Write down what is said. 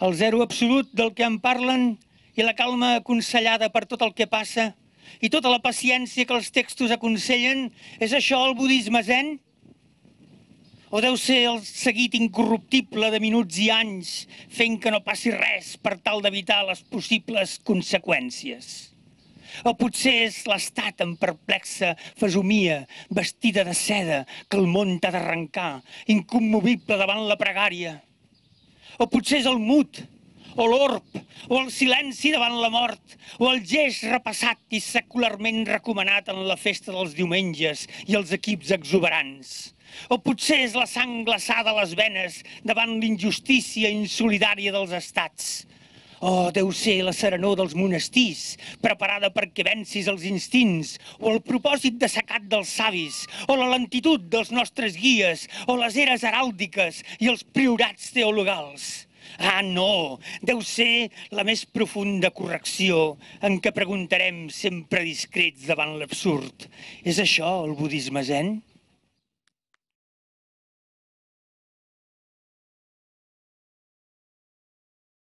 el zero absolut del que em parlen i la calma aconsellada per tot el que passa i tota la paciència que els textos aconsellen, és això el budisme zen? O deu ser el seguit incorruptible de minuts i anys fent que no passi res per tal d'evitar les possibles conseqüències? O potser és l'estat en perplexa fesomia, vestida de seda, que el món t'ha d'arrencar, incommovible davant la pregària? O potser és el mut, o l'orb, o el silenci davant la mort, o el gest repassat i secularment recomanat en la festa dels diumenges i els equips exuberants? O potser és la sang glaçada a les venes davant l'injustícia insolidària dels estats? O deu ser la serenor dels monestirs, preparada perquè vencis els instints, o el propòsit dessecat dels savis, o la lentitud dels nostres guies, o les eres heràldiques i els priorats teologals. Ah, no, deu ser la més profunda correcció en què preguntarem sempre discrets davant l'absurd. És això el budisme zen?